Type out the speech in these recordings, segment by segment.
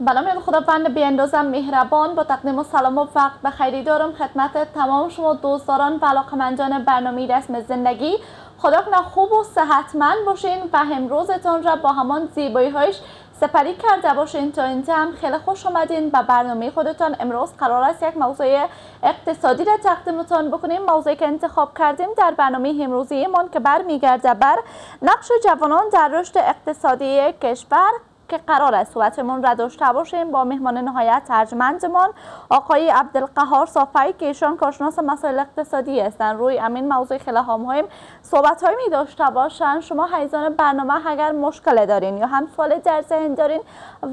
به نام خداوند بی‌اندازه مهربان با تقدیم و سلام و وقت بخیر دارم خدمت تمام شما دوستداران و علاقه‌مندان برنامه رسم زندگی. خداتون خوب و صحتمند باشین و امروزتان را با همان زیبایی‌هاش سپری کرده باشین. تا اینجا هم خیلی خوش آمدین به برنامه خودتان. امروز قرار است یک موضوع اقتصادی را تقدیمتان بکنیم. موضوعی که انتخاب کردیم در برنامه امروزی من که برمیگرده بر نقش جوانان در رشد اقتصادی کشور که قرار است صحبتمون را داشته باشیم با مهمان نهایت ارجمندمان آقای عبدالقهار صافی که ایشان کارشناس مسائل اقتصادی هستند. روی امین موضوع خیلی مهم صحبت‌هایی می داشته باشند. شما حیزان برنامه اگر مشکل دارین یا هم سوال در ذهن دارین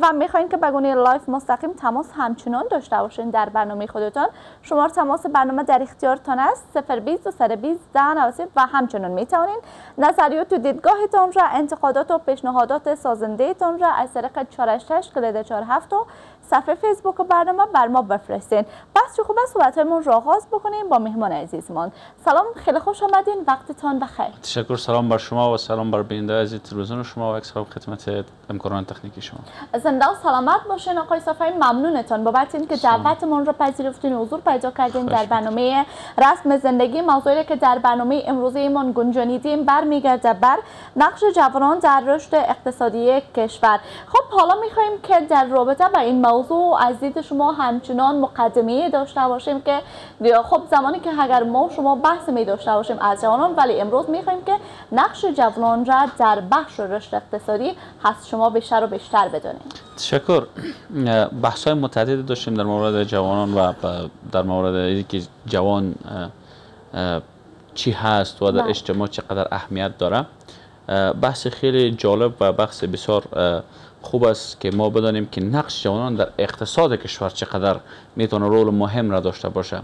و میخواین که بگونی لایف مستقیم تماس همچنان داشته باشین در برنامه خودتان، شماره تماس برنامه در اختیارتان است 020-220-1090 و همچنان میتونین نظریات و دیدگاهتان را، انتقادات و پیشنهادات سازندهتان را از طریق 488-47 و صفحه فیسبوک و برنامه بر ما بفرستین. بس چه خوبه صحبتمون را آغاز بکنیم با مهمان عزیزمان. سلام، خیلی خوش آمدین، وقتتان بخیر. تشکر. سلام بر شما و سلام بر بیننده عزیز تلویزیون شما و اکسراب خدمت امکانات تکنیکی شما. زنده و سلامت باشین آقای صافی. ممنونتان بابت اینکه دعوتمون را پذیرفتین و حضور پیدا کردین در برنامه رسم زندگی. موضوعی که در برنامه امروزیمون گنجانیدیم برمیگرده بر نقش جوانان در رشد اقتصادی کشور. خب حالا میخوایم که در رابطه با این موضوع از دید شما همچنان مقدمه داشته باشیم که خب زمانی که اگر ما شما بحث می داشته باشیم از جوانان، ولی امروز میخوایم که نقش جوانان را در بخش رشد اقتصادی هست شما بیشتر و بیشتر بدانیم. تشکر. بحث‌های متعدد داشتیم در مورد جوانان و در مورد اینکه جوان چی هست و در اجتماع چقدر اهمیت داره. بحث خیلی جالب و بحث بسیار خوب است که ما بدانیم که نقش جوانان در اقتصاد کشور چقدر میتونه رول مهم را داشته باشه.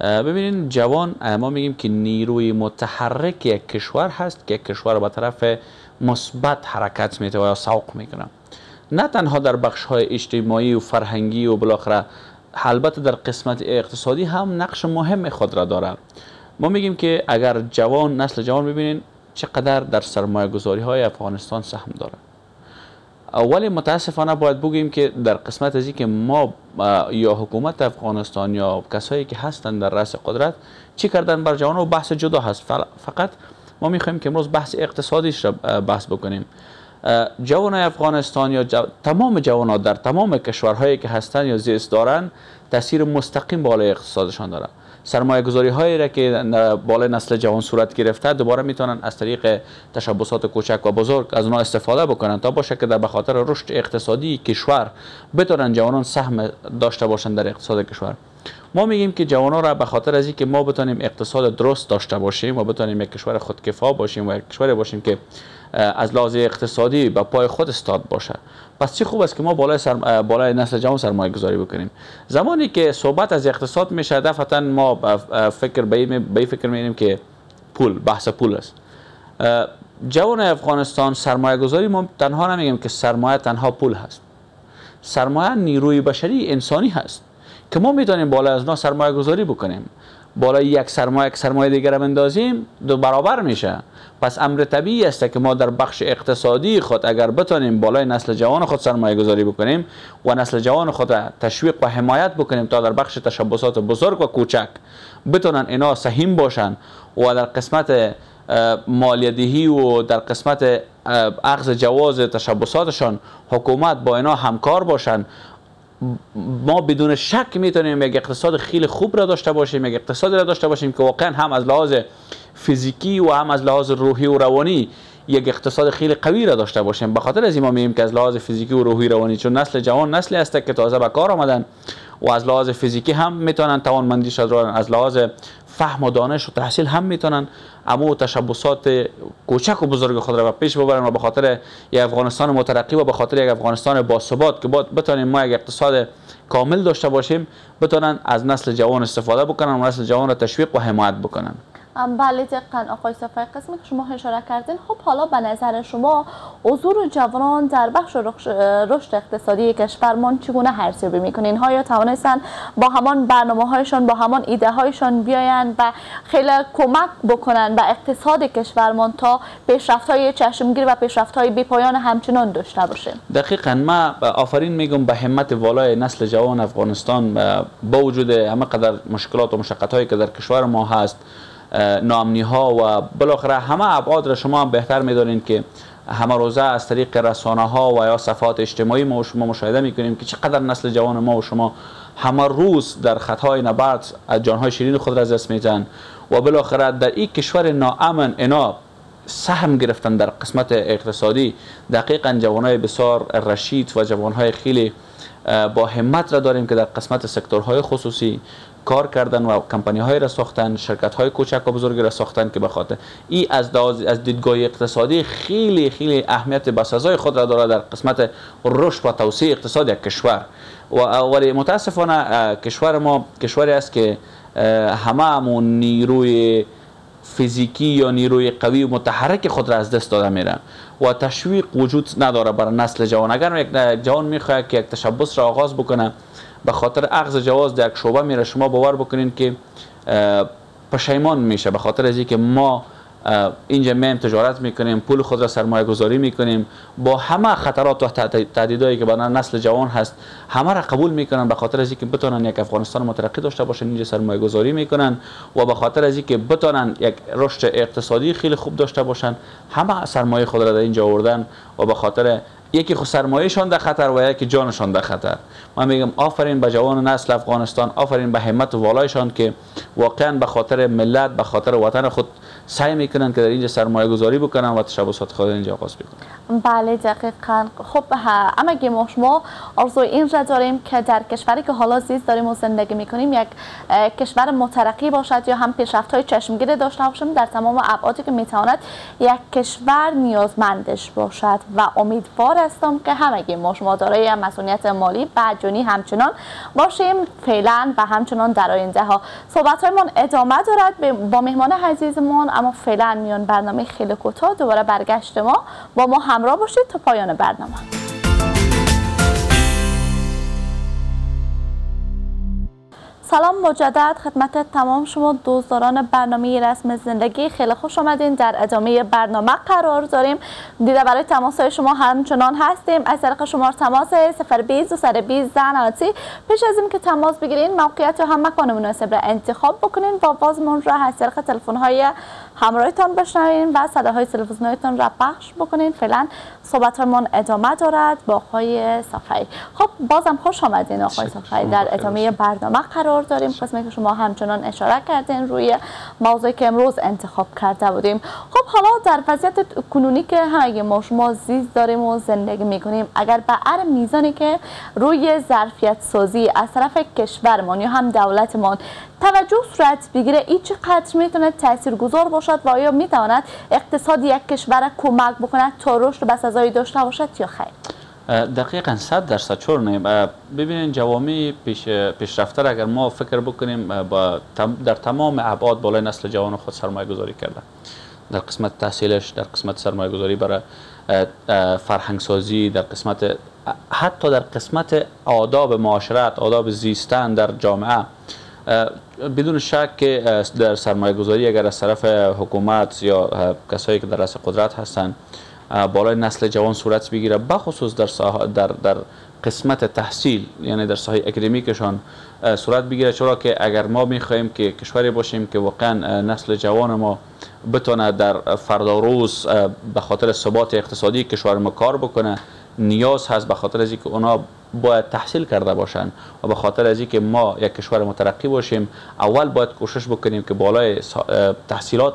ببینید جوان ما میگیم که نیروی متحرک یک کشور هست که یک کشور به طرف مثبت حرکت میده و سوق میکنه، نه تنها در بخش های اجتماعی و فرهنگی و بالاخره البته در قسمت اقتصادی هم نقش مهم خود را داره. ما میگیم که اگر جوان، نسل جوان ببینین چقدر در سرمایه گذاری های افغانستان سهم داره، ولی متاسفانه باید بگیم که در قسمت از که ما یا حکومت افغانستان یا کسایی که هستند در رأس قدرت چی کردن بر جوان و بحث جدا هست. فقط ما میخوایم که امروز بحث اقتصادیش را بحث بکنیم. جوان افغانستان یا تمام جوان ها در تمام کشورهایی که هستند یا زیست دارن تاثیر مستقیم بالای اقتصادشان داره. سرمایه گذاری هایی را که بالای نسل جوان صورت گرفته دوباره میتونن از طریق تشبثات کوچک و بزرگ از اونها استفاده بکنن تا باشه که در بخاطر رشد اقتصادی کشور بتونن جوانان سهم داشته باشن در اقتصاد کشور. ما میگیم که جوانان را به خاطر از اینکه ما بتونیم اقتصاد درست داشته باشیم و بتونیم یک کشور خودکفا باشیم و یک کشور باشیم که از لحاظ اقتصادی به پای خود استاد باشه، پس چه خوب است که ما بالای نسل جوان سرمایه گذاری بکنیم. زمانی که صحبت از اقتصاد میشه دفعتا ما به فکر می‌بینیم که پول، بحث پول است. جوان افغانستان سرمایه گذاری ما تنها نمیگیم که سرمایه تنها پول هست، سرمایه نیروی بشری انسانی هست که ما میتونیم بالای از اونا سرمایه گذاری بکنیم. بالای یک سرمایه دیگر بندازیم دو برابر میشه. پس امر طبیعی است که ما در بخش اقتصادی خود اگر بتونیم بالای نسل جوان خود سرمایه گذاری بکنیم و نسل جوان خود تشویق و حمایت بکنیم تا در بخش تشبثات بزرگ و کوچک بتونن اینا سهم باشن و در قسمت مالیدهی و در قسمت اخذ جواز تشبثاتشان حکومت با اینا همکار باشن، ما بدون شک میتونیم یک اقتصاد خیلی خوب را داشته باشیم، یک اقتصادی را داشته باشیم که واقعا هم از لحاظ فیزیکی و هم از لحاظ روحی و روانی یک اقتصاد خیلی قوی را داشته باشیم. به خاطر از این ما میگیم که از لحاظ فیزیکی و روحی روانی، چون نسل جوان نسلی است که تازه به کار آمدن و از لحاظ فیزیکی هم میتونن توانمندیش را از لحاظ فهم و دانش و تحصیل هم میتونن اما تشبثات کوچک و بزرگ خود را به پیش ببرن و به خاطر یک افغانستان مترقی و به خاطر یک افغانستان باثبات که بتونیم ما یک اقتصاد کامل داشته باشیم بتونن از نسل جوان استفاده بکنن و نسل جوان را تشویق و حمایت بکنن. بله، طبقا آقای صفای قسمی که شما اشاره کردین، خب حالا به نظر شما حضور جوانان در بخش رشد اقتصادی کشورمان چگونه ارزیابی میکنین؟ آیا توانستن با همان برنامه هایشان با همان ایده هایشان بیاین و خیلی کمک بکنن به اقتصاد کشورمان تا پیشرفت های چشمگیر و پیشرفت های بی پایان همچنان داشته باشه؟ دقیقاً ما آفرین میگم به همت والای نسل جوان افغانستان، با وجود همه قدر مشکلات و مشقت هایی که در کشور ما هست، ناامنی ها و بالاخره همه ابعاد را شما بهتر میدانید که همه روزه از طریق رسانه ها و یا صفحات اجتماعی ما و شما مشاهده میکنیم که چقدر نسل جوان ما و شما همه روز در خطهای نبرد از جانهای شیرین خود را از دست میدن و بالاخره در این کشور ناامن اینا سهم گرفتن در قسمت اقتصادی. دقیقا جوانای بسیار رشید و جوانهای خیلی با همت را داریم که در قسمت سکتورهای خصوصی کار کردن و کمپانی های را ساختن، شرکت های کوچک و بزرگ را ساختن که بخاطر این از دیدگاه اقتصادی خیلی خیلی اهمیت بسزای خود را داره در قسمت رشد و توسعه اقتصاد یک کشور. ولی متاسفانه کشور ما کشوری است که همه نیروی فیزیکی یا نیروی قوی و متحرک خود را از دست داده میرن و تشویق وجود نداره برای نسل جوان. اگر یک جوان میخواهد که یک تشبث را آغاز بکنه، به خاطر اخذ جواز در یک شعبه میره، شما باور بکنین که پشیمان میشه به خاطر از اینکه ما اینجا میایم تجارت میکنیم، پول خود را سرمایه گذاری میکنیم، با همه خطرات و تهدیدهایی که برای نسل جوان هست همه را قبول میکنن به خاطر از اینکه بتونن یک افغانستان مترقی داشته باشن، اینجا سرمایه گذاری میکنن و به خاطر از اینکه بتونن یک رشد اقتصادی خیلی خوب داشته باشن همه سرمایه خود را در اینجا آوردن و به خاطر یکی سرمایه‌شان در خطر و یکی جانشان در خطر. من میگم آفرین به جوان نسل افغانستان، آفرین به همت و والایشان که واقعا به خاطر ملت، به خاطر وطن خود سعی میکنن که در اینجا سرمایه گذاری بکنن و تشبثات خود اینجا آغاز بکنن. بله دقیقاً. خب همگی ما شما آرزوی این را داریم که در کشوری که حالا زیست داریم و زندگی میکنیم یک کشور مترقی باشد یا هم پیشرفت‌های چشمگیر داشته باشیم در تمام ابعادی که میتواند یک کشور نیازمندش باشد و امیدوار هستم که همگی ما شما دارای مسئولیت مالی بجونی همچنان باشیم فعلا و همچنان در آینده ها. صحبت هایمون ادامه دارد با مهمان عزیزمون، اما فعلا میان برنامه خیلی کوتاه، دوباره برگشت ما با ما همراه باشید تا پایان برنامه. سلام مجدد خدمت تمام شما دوستداران برنامه رسم زندگی، خیلی خوش آمدین. در ادامه برنامه قرار داریم، دیده برای تماس های شما همچنان هستیم از طریق شمار تماس 020-220-1090. پیش از این که تماس بگیرین موقعیت و هم مکان مناسب را انتخاب بکنین و بازمون را از طریق تلفن های همراهتان بشنوین و صداهای تلفزیونیتان را پخش بکنین. فعلا صحبت هایمون ادامه دارد با آقای صفایی. خب بازم خوش آمدین آقای صفایی، در ادامه برنامه قرار داریم، قسمی که شما همچنان اشاره کردین روی موضوعی که امروز انتخاب کرده بودیم. خب حالا در وضعیت کنونی که همه ما شما زیست داریم و زندگی میکنیم، اگر به هر میزانی که روی ظرفیت سازی از طرف کشورمان یا هم دولتمان توجه صورت بگیره، این چقدر میتواند تاثیرگذار باشد و آیا میتواند اقتصاد یک کشور کمک بکند تا رشد بسزایی داشته باشد یا خیر؟ دقیقاً 100% چون ببینین جوامع پیشرفته اگر ما فکر بکنیم با در تمام ابعاد بالای نسل جوان خود سرمایه گذاری کردن، در قسمت تحصیلش، در قسمت سرمایه گذاری برای فرهنگ سازی، در قسمت حتی در قسمت آداب معاشرت، آداب زیستن در جامعه، بدون شک که در سرمایه گذاری اگر از طرف حکومت یا کسایی که در رأس قدرت هستند بالای نسل جوان صورت بگیره، بخصوص در قسمت تحصیل، یعنی در ساحه اکادمیکشان صورت بگیره، چرا که اگر ما میخوایم که کشوری باشیم که واقعا نسل جوان ما بتونه در فردا روز به خاطر ثبات اقتصادی کشور ما کار بکنه، نیاز هست به خاطر از اینکه اونا باید تحصیل کرده باشند و به خاطر از اینکه ما یک کشور مترقی باشیم اول باید کوشش بکنیم که بالای تحصیلات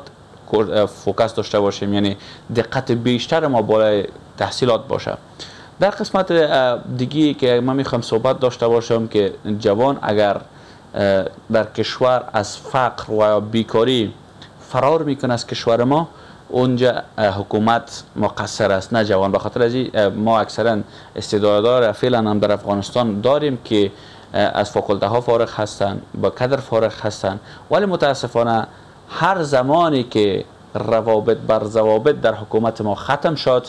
فوکس داشته باشیم، یعنی دقت بیشتر ما بالای تحصیلات باشه. در قسمت دیگی که من میخوام صحبت داشته باشم که جوان اگر در کشور از فقر و بیکاری فرار میکنه از کشور ما، اونجا حکومت مقصر است نه جوان. به خاطر از ما اکثرا استعداددار فعلا هم در افغانستان داریم که از فاکلته ها فارغ هستند، با کادر فارغ هستند، ولی متاسفانه هر زمانی که روابط بر ضوابط در حکومت ما ختم شد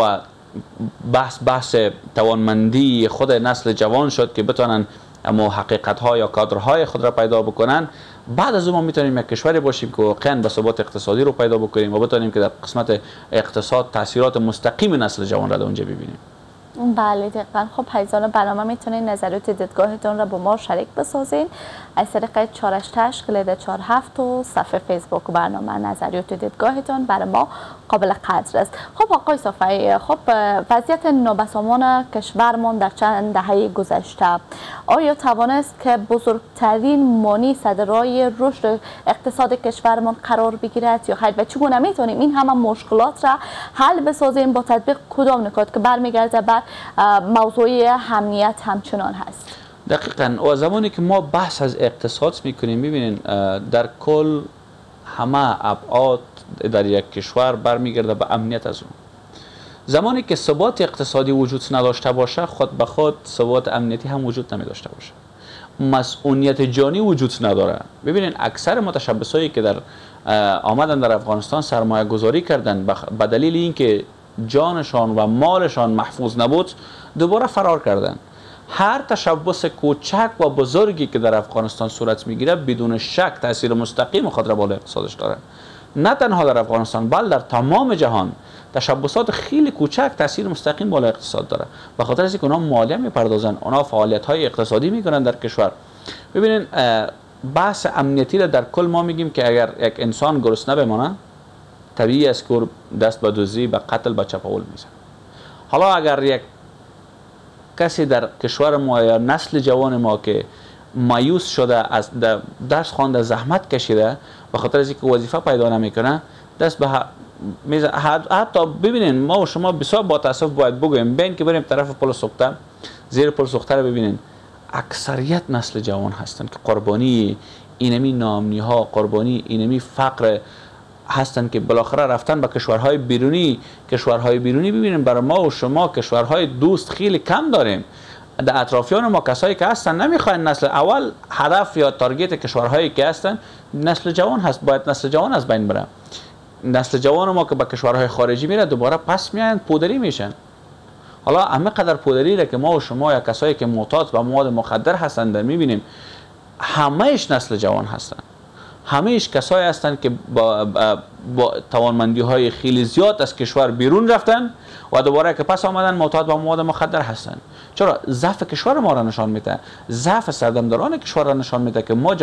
و بحث توانمندی خود نسل جوان شد که بتوانند اما حقیقت‌ها یا کادرهای خود را پیدا بکنن، بعد از اون ما میتونیم یک کشوری باشیم که واقعاً ثبات اقتصادی رو پیدا بکنیم و بتونیم که در قسمت اقتصاد تاثیرات مستقیم نسل جوان را در اونجا ببینیم. بله دقیقاً. خب هیزان برنامه میتونین نظرات دیدگاهتون را با ما شریک بسازین از طریق 48 47 و صفحه فیسبوک برنامه. نظرات دیدگاهتون برای ما قابل قدر است. خب آقای صافی، خب وضعیت نابسامان کشورمان در چند دهه گذشته آیا توانست که بزرگترین مانع صدرای رشد اقتصاد کشورمان قرار بگیرد یا خیر؟ و چگونه میتونیم این همه مشکلات را حل بسازیم با تطبیق کدام نکات که برمیگرده بر موضوعی امنیت همچنان هست؟ دقیقاً. و زمانی که ما بحث از اقتصاد میکنیم میبینین در کل همه ابعاد در یک کشور برمیگرده به امنیت. از اون زمانی که ثبات اقتصادی وجود نداشته باشه، خود به خود ثبات امنیتی هم وجود نمیداشته باشه، مسئولیت جانی وجود نداره. ببینین اکثر متشبسایی که در آمدن در افغانستان سرمایه گذاری کردن به دلیل اینکه جانشان و مالشان محفوظ نبود دوباره فرار کردند. هر تشبث کوچک و بزرگی که در افغانستان صورت میگیره بدون شک تاثیر مستقیم خود را بالای اقتصادش داره. نه تنها در افغانستان بلکه در تمام جهان تشبثات خیلی کوچک تاثیر مستقیم بالای اقتصاد داره، به خاطر اینکه اونا مالیه میپردازن، اونا فعالیت های اقتصادی میکنن در کشور. ببینین بحث امنیتی را در کل ما میگیم که اگر یک انسان گرسنه بمونه طبیعی است که دست به دوزی، به قتل، به چپاول میزن. حالا اگر یک کسی در کشور ما یا نسل جوان ما که مایوس شده، از درس خوانده، زحمت کشیده، به خاطر از اینکه وظیفه پیدا نمیکنه دست به میزن. حتی ببینین ما و شما بسیار با تاسف باید بگویم، بین که بریم طرف پل سوخته، زیر پل سوخته رو ببینین اکثریت نسل جوان هستند که قربانی اینمی ناامنی ها، قربانی اینمی فقر هستند که بالاخره رفتن به کشورهای بیرونی. کشورهای بیرونی ببینیم برای ما و شما کشورهای دوست خیلی کم داریم. در اطرافیان ما کسایی که هستن نمیخواین نسل اول، هدف یا تارگت کشورهایی که هستن نسل جوان هست، باید نسل جوان از بین بره. نسل جوان ما که به کشورهای خارجی میره دوباره پس میان پودری میشن. حالا همه قدر پودری را که ما و شما یا کسایی که معتاد و مواد مخدر هستند میبینیم، همهش نسل جوان هستن. همیش کسایی هستند که با توانمندی های خیلی زیاد از کشور بیرون رفتن و دوباره که پس آمدن معتاد و مواد مخدر هستند. چرا؟ ضعف کشور ما را نشان میده، ضعف سردمداران کشور را نشان میده که ما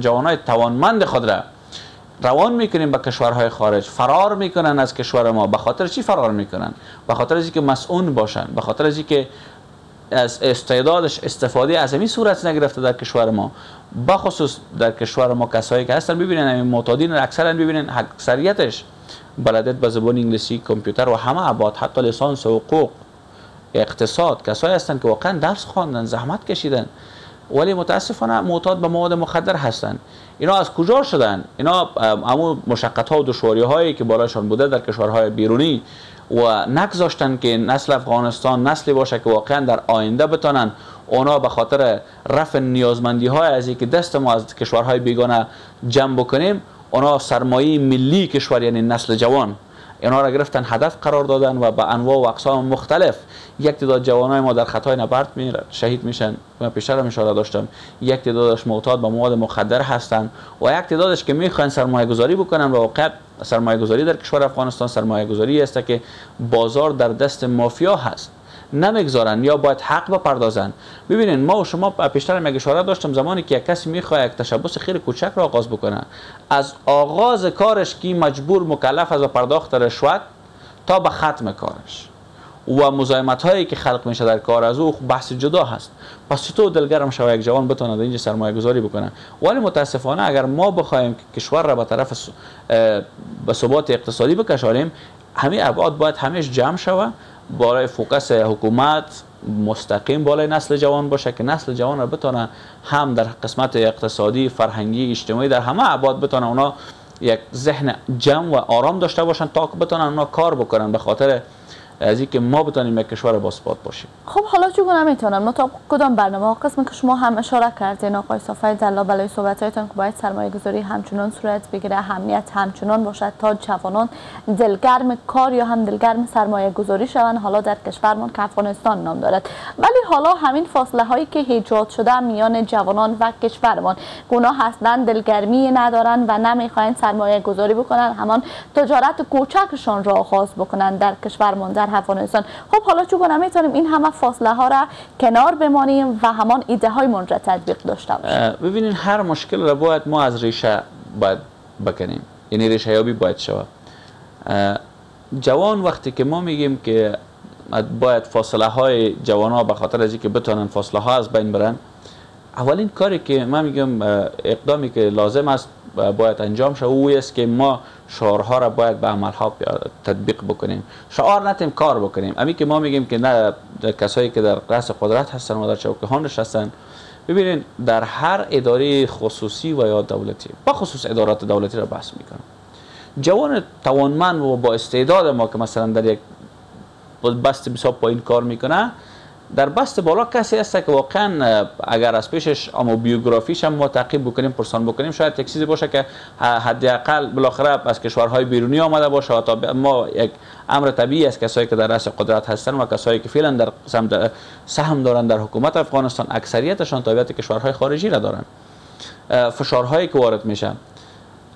جوانای توانمند خود را روان میکنیم به کشورهای خارج. فرار میکنن از کشور ما. به خاطر چی فرار میکنن؟ به خاطر اینکه مسئول باشن، به خاطر اینکه از استعدادش استفاده از همین صورت نگرفته در کشور ما. بخصوص در کشور ما کسایی که هستن ببینن همین معتادین اکثرا ببینن اکثریتش بلدت به زبان انگلیسی، کامپیوتر و همه ابعاد، حتی لیسانس، حقوق، اقتصاد، کسایی هستن که واقعا درس خواندن، زحمت کشیدن، ولی متاسفانه معتاد به مواد مخدر هستن. اینا از کجا شدن؟ اینا همون مشقت ها و دشواری هایی که بالاشون بوده در کشورهای بیرونی و نگذاشتن که نسل افغانستان نسلی باشه که واقعا در آینده بتانن اونا به خاطر رفع نیازمندی های از اینکه دست ما از کشورهای بیگانه جمع بکنیم، اونا سرمایه ملی کشور یعنی نسل جوان اونا را گرفتن، هدف قرار دادن و به انواع و اقسام مختلف یک تعداد جوانای ما در خطای نبرد میرن، شهید میشن. من پیشتر هم اشاره داشتم، یک تعدادش معتاد به مواد مخدر هستن و یک تعدادش که میخوان سرمایه گذاری بکنن و واقعا سرمایه گذاری در کشور افغانستان سرمایه گذاری است که بازار در دست مافیا هست، نمیگذارن یا باید حق بپردازن. ببینین ما و شما پیشتر یک اشاره داشتم، زمانی که یک کسی میخواد یک تشبث خیلی کوچک را آغاز بکنه، از آغاز کارش که مجبور مکلف از پرداخت رشوت تا به ختم کارش و مزاحمت هایی که خلق میشه در کار از او بحث جدا هست. پس تو دلگرم شو یک جوان بتونه در اینجا سرمایه گذاری بکنه، ولی متاسفانه اگر ما بخوایم که کشور را به طرف به ثبات اقتصادی بکشانیم، همین ابعاد باید همیش جمع شوه، بالای فوکس حکومت مستقیم بالای نسل جوان باشه که نسل جوان را بتونه هم در قسمت اقتصادی، فرهنگی، اجتماعی در همه ابعاد بتونه اونا یک ذهن جمع و آرام داشته باشن تا بتونن اونا کار بکنن. به خاطر از اینکه ما بتونیم یک کشور با ثبات باشیم. خب حالا چگونه میتونم ما تا کدام برنامه قسم که شما هم اشاره کردین آقای صافی دلا بلای صحبتاتون که باید سرمایه‌گذاری همچنان صورت بگیره، امنیت همچنان باشد تا جوانان دلگرم کار یا هم دلگرم سرمایه‌گذاری شوند، حالا در کشورمان که افغانستان نام دارد. ولی حالا همین فاصله هایی که ایجاد شده میان جوانان و کشورمان، گناه هستند دلگرمی ندارند و نمیخواین سرمایه‌گذاری بکنن، همان تجارت کوچکشان را آغاز بکنن در کشورمان در افغانستان. خب حالا چگونه میتونیم این همه فاصله ها را کنار بمانیم و همان ایده هایمون را تطبیق داشته باشیم؟ ببینین هر مشکل را باید ما از ریشه باید بکنیم، یعنی ریشه یابی باید شود. جوان وقتی که ما میگیم که باید فاصله های جوان ها به خاطر از اینکه بتونن فاصله ها از بین برن، اولین کاری که من میگم اقدامی که لازم است باید انجام شود او است که ما شعارها را باید به عملها تطبیق بکنیم. شعار نتیم کار بکنیم. امی که ما میگیم که نه کسایی که در قصر قدرت هستن و در چوکه‌ها نشستن، ببینید در هر اداره خصوصی و یا دولتی، با خصوص ادارات دولتی را بحث میکنم، جوان توانمند و با استعداد ما که مثلا در یک بست بسیار پایین کار میکنه، در بست بالا کسی هست که واقعا اگر از پیشش اما بیوگرافیش هم ما تعقیب بکنیم، پرسان بکنیم، شاید یک چیزی باشه که حداقل بالاخره از کشورهای بیرونی آمده باشه. تا ما یک امر طبیعی است کسایی که در رأس قدرت هستن و کسایی که فعلا در سهم دارن در حکومت افغانستان، اکثریتشان تابعیت کشورهای خارجی را دارن. فشارهایی که وارد میشن،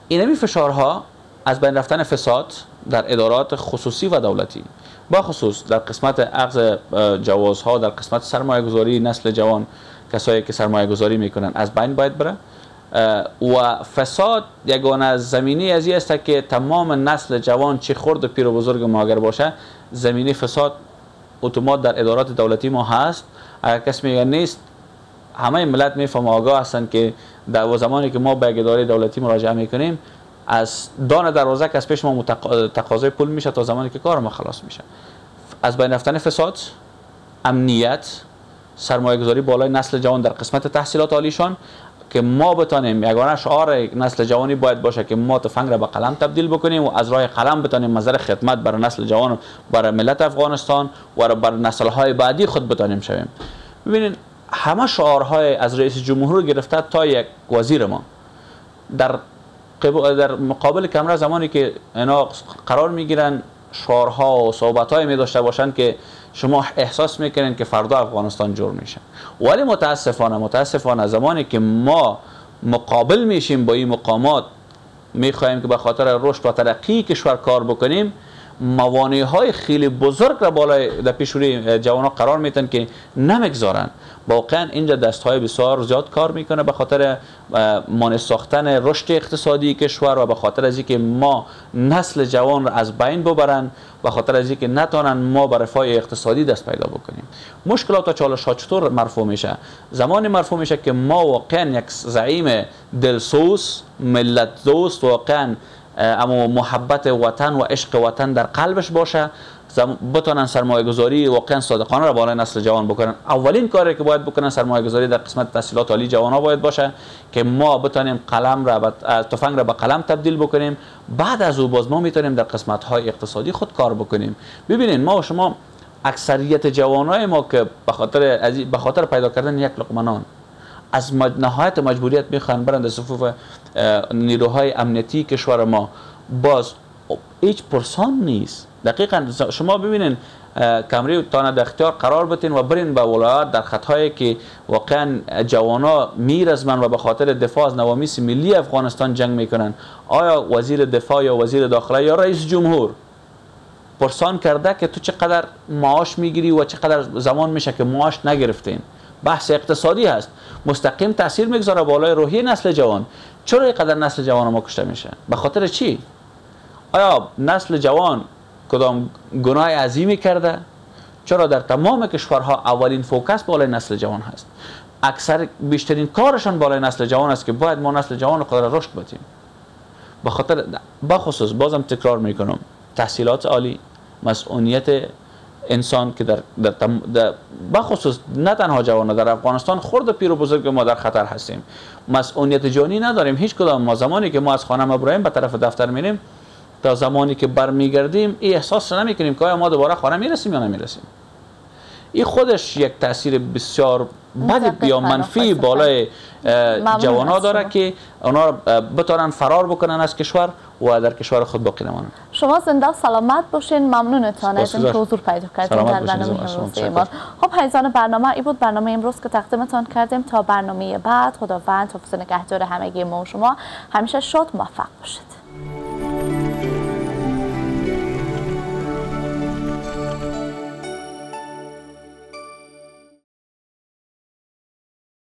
اینمی فشارها از بین رفتن فساد در ادارات خصوصی و دولتی، با خصوص در قسمت اخذ جوازها، در قسمت سرمایه گذاری نسل جوان، کسایی که سرمایه گذاری میکنن از بین باید بره. و فساد یگانه زمینی از این است که تمام نسل جوان چه خرد و پیر و بزرگ ما اگر باشه، زمینی فساد اتومات در ادارات دولتی ما هست. اگر کسی میگه نیست، همه ملت میفهم آگاه هستن که در زمانی که ما به اداره دولتی مراجعه میکنیم، از دان دروازه که از پیش ما تقاضای پول میشه تا زمانی که کار ما خلاص میشه. از بین رفتن فساد، امنیت، سرمایه گذاری بالای نسل جوان در قسمت تحصیلات عالیشان، که ما بتانیم یگانه شعار نسل جوانی باید باشه که ما تفنگ را به قلم تبدیل بکنیم و از راه قلم بتانیم مظهر خدمت برای نسل جوان، برای ملت افغانستان و برای نسل های بعدی خود بتانیم شویم. ببینید همه شعارهای از رئیس جمهور گرفته تا یک وزیر ما در مقابل کمره، زمانی که اینا قرار میگیرن شعارها و صحبت‌های می داشته باشن که شما احساس میکنین که فردا افغانستان جور میشه. ولی متاسفانه زمانی که ما مقابل میشیم با این مقامات، میخوایم که به خاطر رشد و ترقی کشور کار بکنیم، موانع های خیلی بزرگ را بالای در پیش روی جوان ها قرار میتن که نمیگذارن. واقعا اینجا دست های بسیار زیاد کار میکنه به خاطر مانع ساختن رشد اقتصادی کشور و به خاطر از اینکه ما نسل جوان را از بین ببرن، به خاطر از اینکه نتونن ما به رفاه اقتصادی دست پیدا بکنیم. مشکلات و چالش ها چطور مرفوع میشه؟ زمانی مرفوع میشه که ما واقعا یک زعیم دلسوز، ملت دوست، واقعا اما محبت وطن و عشق وطن در قلبش باشه، بتونن سرمایه گذاری واقعا صادقانه را بالای نسل جوان بکنن. اولین کاری که باید بکنن سرمایه گذاری در قسمت تحصیلات عالی جوان ها باید باشه که ما بتونیم تفنگ را به قلم تبدیل بکنیم. بعد از او باز ما میتونیم در قسمت های اقتصادی خود کار بکنیم. ببینین ما و شما اکثریت جوانای ما که به خاطر پیدا کردن یک لقمه نان از نهایت مجبوریت میخوان برند صفوف نیروهای امنیتی کشور ما، باز هیچ پرسان نیست. دقیقا شما ببینین کمری تانه در اختیار قرار بتین و برین به ولایات، در خطهایی که واقعا جوانا میرزمن و به خاطر دفاع از نوامیس ملی افغانستان جنگ میکنن، آیا وزیر دفاع یا وزیر داخله یا رئیس جمهور پرسان کرده که تو چقدر معاش میگیری و چقدر زمان میشه که معاش نگرفتین؟ بحث اقتصادی هست، مستقیم تاثیر میگذاره بالای روحی نسل جوان. چرا اینقدر نسل جوان ما کشته میشه؟ به خاطر چی؟ آیا نسل جوان کدام گناه عظیمی کرده؟ چرا در تمام کشورها اولین فوکس بالای نسل جوان هست؟ اکثر بیشترین کارشان بالای نسل جوان است که باید ما نسل جوان رو قدر رشد بدیم. به خاطر بخصوص بازم تکرار میکنم، تحصیلات عالی، مسئولیت انسان که در بخصوص نه تنها جوانان در افغانستان، خرد و پیر و بزرگ ما در خطر هستیم. مسئولیت جانی نداریم هیچ کدام ما. زمانی که ما از خانه ما برایم به طرف دفتر میریم، تا زمانی که برمیگردیم این احساس نمی کنیم که آیا ما دوباره خانه میرسیم یا نمیرسیم. این خودش یک تاثیر بسیار بد یا منفی بالای جوانا داره که اونا بتونن فرار بکنن از کشور و در کشور خود باقی نمانند. شما زنده و سلامت باشین. ممنونتان از اینکه حضور پیدا کردیم در برنامه امروز ما. خب عزیزان برنامه ای بود برنامه امروز که تقدیمتان کردیم. تا برنامه بعد خداوند حفظ و نگهدار همگی ما و شما. همیشه شاد موفق باشید.